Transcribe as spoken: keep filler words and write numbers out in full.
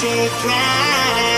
so proud.